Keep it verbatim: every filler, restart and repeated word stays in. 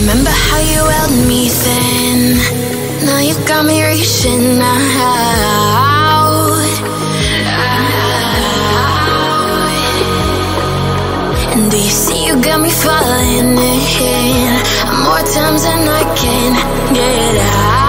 Remember how you held me then? Now you got me reaching out, out. And do you see you got me falling in? More times than I can get out.